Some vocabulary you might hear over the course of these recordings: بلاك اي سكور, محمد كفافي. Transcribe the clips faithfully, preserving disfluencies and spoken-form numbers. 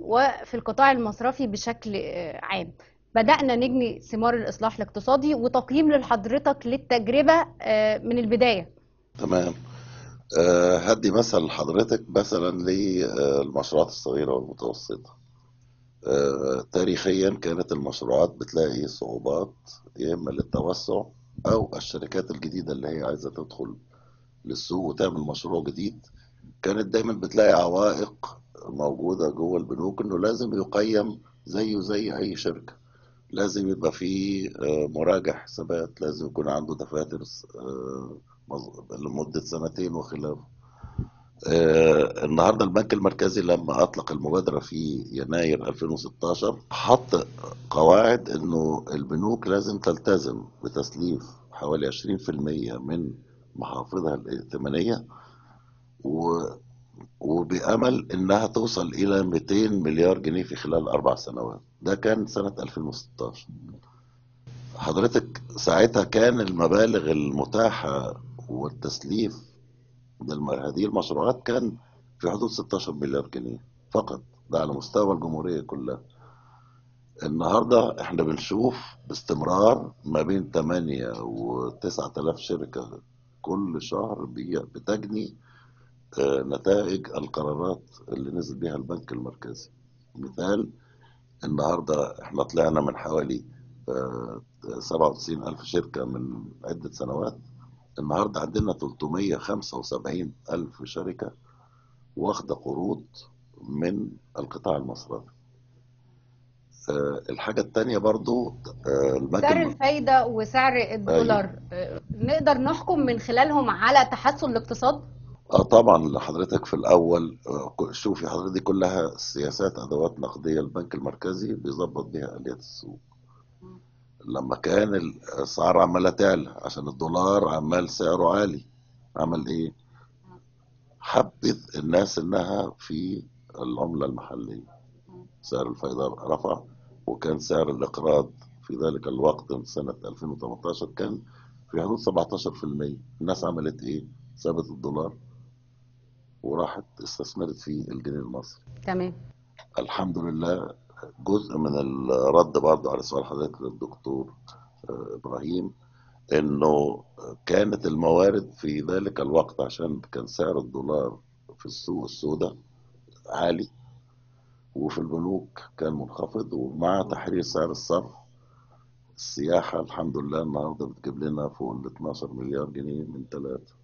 وفي القطاع المصرفي بشكل عام. بدأنا نجني ثمار الإصلاح الاقتصادي، وتقييم لحضرتك للتجربة من البداية. تمام. هدي مثل لحضرتك مثلا للمشروعات الصغيرة والمتوسطة. تاريخيا كانت المشروعات بتلاقي صعوبات، يا إما للتوسع أو الشركات الجديدة اللي هي عايزة تدخل للسوق وتعمل مشروع جديد، كانت دايما بتلاقي عوائق موجودة جوه البنوك، انه لازم يقيم زيه زي اي شركة، لازم يبقى فيه مراجع حسابات، لازم يكون عنده دفاتر لمدة سنتين وخلافه. النهاردة البنك المركزي لما اطلق المبادرة في يناير ألفين وستاشر حط قواعد انه البنوك لازم تلتزم بتسليف حوالي عشرين في المية من محافظها الائتمانية، و وبأمل انها توصل الى مئتين مليار جنيه في خلال اربع سنوات. ده كان سنة ألفين وستاشر. حضرتك ساعتها كان المبالغ المتاحة والتسليف لهذه المشروعات كان في حدود ستاشر مليار جنيه فقط، ده على مستوى الجمهورية كلها. النهاردة احنا بنشوف باستمرار ما بين تمانية وتسعة آلاف شركة كل شهر بتجني نتائج القرارات اللي نزل بها البنك المركزي. مثال، النهارده احنا طلعنا من حوالي سبعة وتسعين ألف شركة من عدة سنوات، النهارده عندنا تلتمية وخمسة وسبعين ألف شركة واخدة قروض من القطاع المصرفي. الحاجة التانية برضو سعر الفايدة وسعر الدولار، أي. نقدر نحكم من خلالهم على تحسن الاقتصاد؟ اه طبعا لحضرتك في الاول، شوفي حضرتك دي كلها سياسات ادوات نقديه البنك المركزي بيظبط بيها اليات السوق. لما كان الاسعار عماله تعلى عشان الدولار عمال سعره عالي، عمل ايه؟ حبت الناس انها في العمله المحليه، سعر الفائده رفع، وكان سعر الاقراض في ذلك الوقت سنه ألفين وتمنتاشر كان في حدود سبعتاشر في المية. الناس عملت ايه؟ سابت الدولار وراحت استثمرت في الجنيه المصري. تمام. الحمد لله. جزء من الرد برضه على سؤال حضرتك للدكتور ابراهيم، انه كانت الموارد في ذلك الوقت عشان كان سعر الدولار في السوق السوداء عالي وفي البنوك كان منخفض، ومع تحرير سعر الصرف السياحه الحمد لله النهارده بتجيب لنا فوق ال اتناشر مليار جنيه من ثلاثه.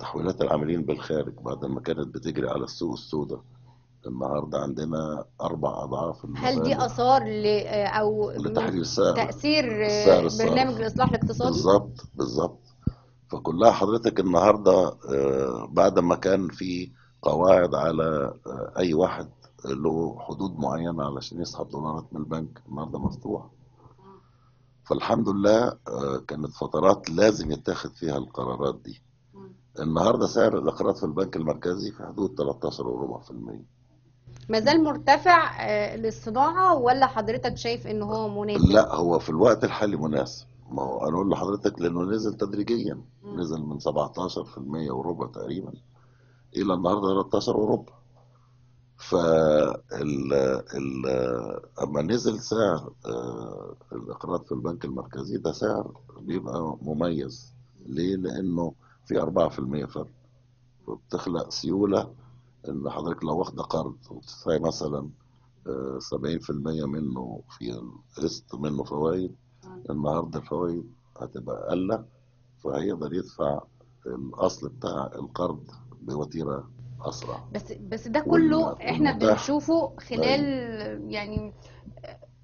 تحويلات العاملين بالخارج بعد ما كانت بتجري على السوق السوداء، النهارده عندنا اربع اضعاف. هل دي اثار ل او لتحرير سعر تاثير برنامج الاصلاح الاقتصادي؟ بالظبط بالظبط. فكلها حضرتك النهارده بعد ما كان في قواعد على اي واحد له حدود معينه علشان يسحب دولارات من البنك، النهارده مفتوح. فالحمد لله كانت فترات لازم يتاخد فيها القرارات دي. النهارده سعر الاقراض في البنك المركزي في حدود تلتاشر فاصلة خمسة بالمية. ما زال مرتفع للصناعه ولا حضرتك شايف ان هو مناسب؟ لا هو في الوقت الحالي مناسب، ما هو انا اقول لحضرتك لانه نزل تدريجيا، نزل من سبعتاشر فاصلة خمسة بالمية وربع تقريبا الى النهارده تلتاشر وربع. فال ال اما نزل سعر الاقراض في البنك المركزي، ده سعر بيبقى مميز. ليه؟ لانه في أربعة في المية فرق، فبتخلق سيوله ان حضرتك لو واخده قرض وبتدفعي مثلا سبعين في المية منه في القسط منه فوايد، النهارده الفوايد هتبقى اقل، فهيقدر يدفع الاصل بتاع القرض بوتيره أسرع. بس بس ده كله احنا بنشوفه خلال يعني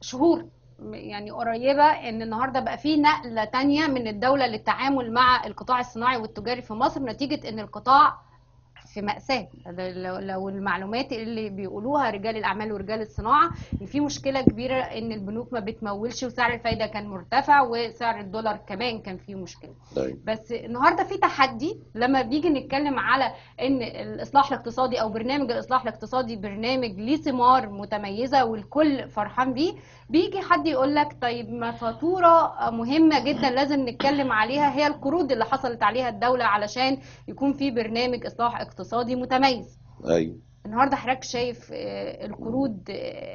شهور يعني قريبه، ان النهارده بقى في نقله تانية من الدوله للتعامل مع القطاع الصناعي والتجاري في مصر، نتيجه ان القطاع في مأساة. لو المعلومات اللي بيقولوها رجال الأعمال ورجال الصناعة، إن في مشكلة كبيرة إن البنوك ما بتمولش، وسعر الفايدة كان مرتفع، وسعر الدولار كمان كان فيه مشكلة. طيب. بس النهاردة في تحدي لما بيجي نتكلم على إن الإصلاح الاقتصادي أو برنامج الإصلاح الاقتصادي برنامج ليه ثمار متميزة والكل فرحان بيه، بيجي حد يقول لك طيب ما فاتورة مهمة جدا لازم نتكلم عليها، هي القروض اللي حصلت عليها الدولة علشان يكون في برنامج إصلاح اقتصادي متميز. أيوة. النهارده حضرتك شايف القروض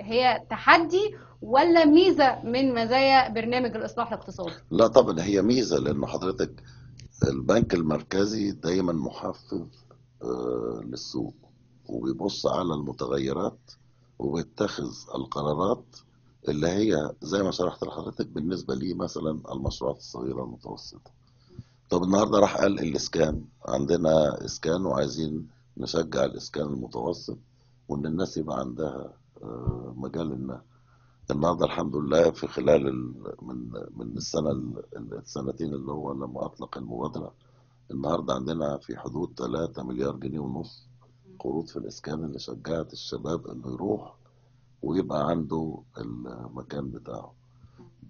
هي تحدي ولا ميزه من مزايا برنامج الاصلاح الاقتصادي؟ لا طبعا هي ميزه، لان حضرتك البنك المركزي دايما محفز للسوق وبيبص على المتغيرات وبيتخذ القرارات اللي هي زي ما شرحت لحضرتك بالنسبه لي مثلا المشروعات الصغيره المتوسطه. طب النهارده راح قال الاسكان، عندنا اسكان وعايزين نشجع الاسكان المتوسط وان الناس يبقى عندها مجال انها. النهارده الحمد لله في خلال من من السنه السنتين اللي هو لما اطلق المبادره، النهارده عندنا في حدود ثلاثة مليار جنيه ونص قروض في الاسكان اللي شجعت الشباب انه يروح ويبقى عنده المكان بتاعه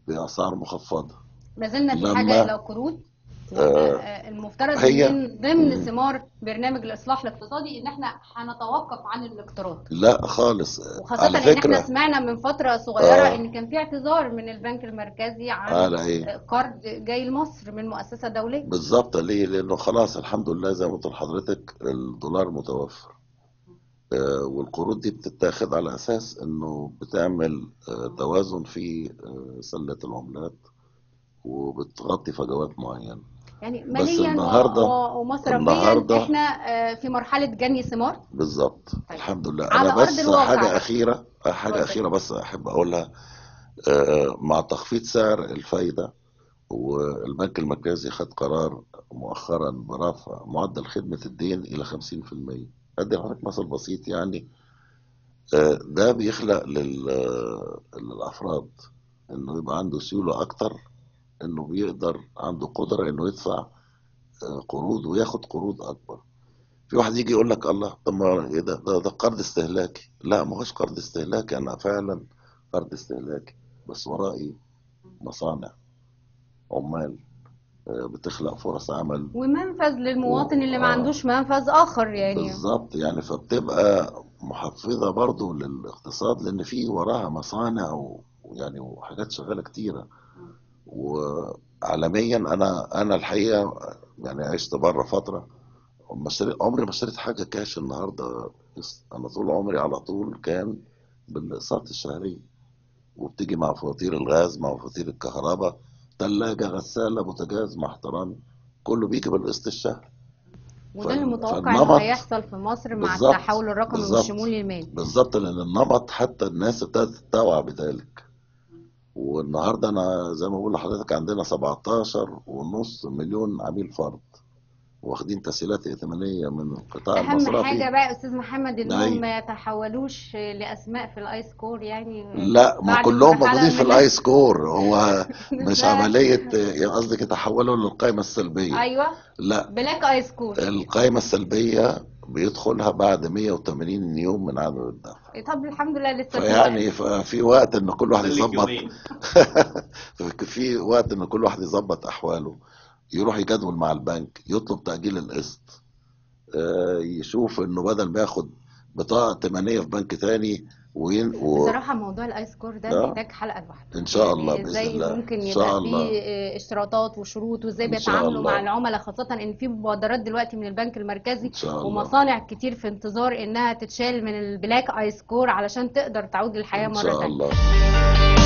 باسعار مخفضه. ما زلنا في حاجه لو قروض آه المفترض من ضمن ثمار برنامج الاصلاح الاقتصادي ان احنا هنتوقف عن الاقتراض. لا خالص، وخاصه ان احنا سمعنا من فتره صغيره آه ان كان في اعتذار من البنك المركزي عن قرض جاي لمصر من مؤسسه دوليه. بالظبط، ليه؟ لانه خلاص الحمد لله زي ما قلت لحضرتك الدولار متوفر آه والقروض دي بتتاخد على اساس انه بتعمل آه توازن في آه سله العملات وبتغطي فجوات معينه. يعني ماليا ومصرفيا احنا في مرحله جني ثمار. بالظبط. طيب. الحمد لله. انا بس حاجه اخيره حاجه طيب. اخيره بس احب اقولها، مع تخفيض سعر الفايده والبنك المركزي خد قرار مؤخرا برفع معدل خدمه الدين الى خمسين بالمية. ادي لحضرتك مثل بسيط، يعني ده بيخلق للافراد انه يبقى عنده سيوله اكتر، انه بيقدر عنده قدره انه يدفع قروض وياخد قروض اكبر. في واحد يجي يقول لك الله طب ما ايه ده ده قرض استهلاكي. لا، ما هوش قرض استهلاكي، انا فعلا قرض استهلاكي بس ورائي مصانع، عمال، بتخلق فرص عمل ومنفذ للمواطن و... اللي ما عندوش منفذ اخر يعني. بالظبط، يعني فبتبقى محفزه برضه للاقتصاد لان في وراها مصانع ويعني وحاجات شغاله كتيره. وعالميا انا انا الحقيقه يعني عشت بره فتره، عمري ما اشتريت حاجه كاش النهارده. انا طول عمري على طول كان بالاقساط الشهريه، وبتيجي مع فواتير الغاز، مع فواتير الكهرباء، ثلاجه، غساله، بوتاجاز، مع احترامي كله بيجي بالقسط الشهري. وده المتوقع انه هيحصل في مصر مع التحول الرقمي والشمول المالي. بالظبط، لان النمط حتى الناس ابتدت تتوعى بذلك. والنهارده انا زي ما بقول لحضرتك عندنا سبعتاشر ونص مليون عميل فرد واخدين تسهيلات ائتمانيه من القطاع المصرفي. اهم حاجه بقى يا استاذ محمد انهم ما يتحولوش لاسماء في الاي سكور يعني. لا، ما كلهم موجودين في الاي سكور، هو مش عمليه قصدك يتحولوا للقائمه السلبيه. ايوه، لا بلاك اي سكور. القائمه السلبيه بيدخلها بعد مية وتمانين يوم من عدم الدفع. طب الحمد لله لسه في يعني في وقت ان كل واحد يظبط في وقت ان كل واحد يظبط احواله، يروح يجدول مع البنك، يطلب تاجيل القسط، يشوف انه بدل ما ياخد بطاقه ائتمانيه في بنك تاني. وين و... بصراحه موضوع الاي سكور ده محتاج حلقه لوحده ان شاء الله. يعني ازاي ممكن يبقى فيه اشتراطات وشروط، وازاي بيتعاملوا مع العملاء، خاصه ان في مبادرات دلوقتي من البنك المركزي ومصانع كتير في انتظار انها تتشال من البلاك اي سكور علشان تقدر تعود للحياه مره ثانيه ان شاء الله.